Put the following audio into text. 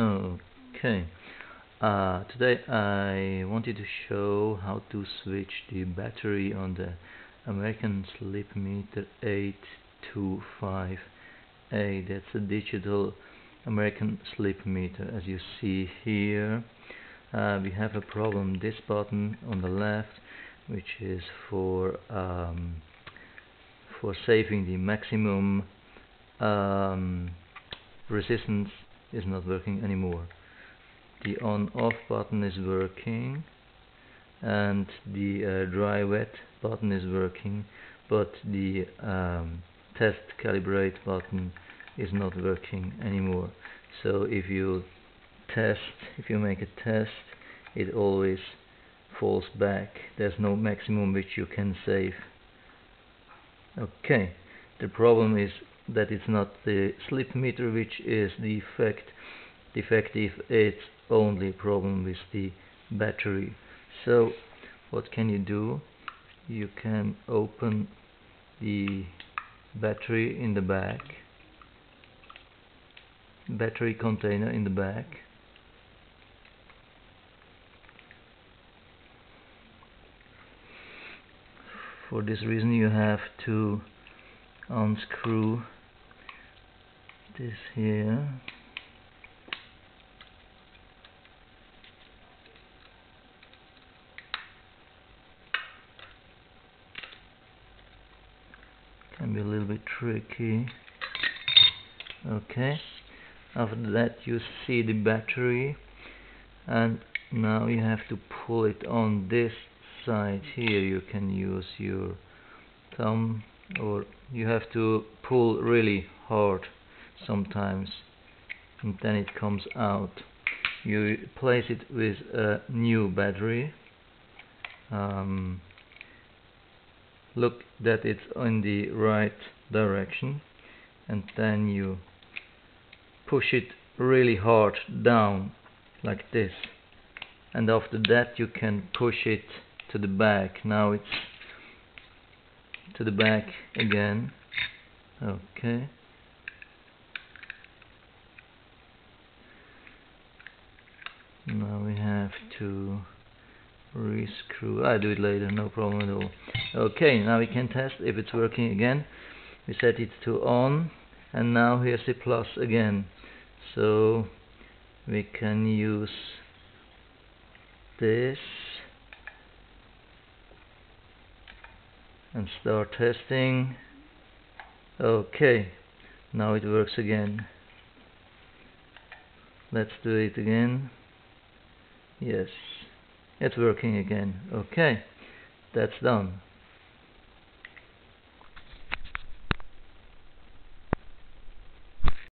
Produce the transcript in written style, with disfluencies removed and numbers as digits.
Okay, today I wanted to show how to switch the battery on the American Slip Meter 825A. That's a digital American Slip Meter. As you see here, we have a problem. This button on the left, which is for saving the maximum resistance, is not working anymore. The on-off button is working, and the dry-wet button is working, but the test calibrate button is not working anymore. So if you make a test, it always falls back. There's no maximum which you can save. Okay, the problem is that it's not the slip meter which is defective, it's only problem with the battery. So what can you do? You can open the battery in the back, battery container in the back, for this reason you have to unscrew this here. Can be a little bit tricky. Okay, after that you see the battery, and now you have to pull it on this side here. You can use your thumb, or you have to pull really hard sometimes, and then it comes out. You replace it with a new battery. Look that it's in the right direction, and then you push it really hard down like this, and after that you can push it to the back. Now it's to the back again. Okay, now we have to rescrew. I do it later, no problem at all. Okay, now we can test if it's working again. We set it to on, and now here's the plus again, so we can use this and start testing. Okay, now it works again. Let's do it again. Yes, it's working again. Okay, that's done.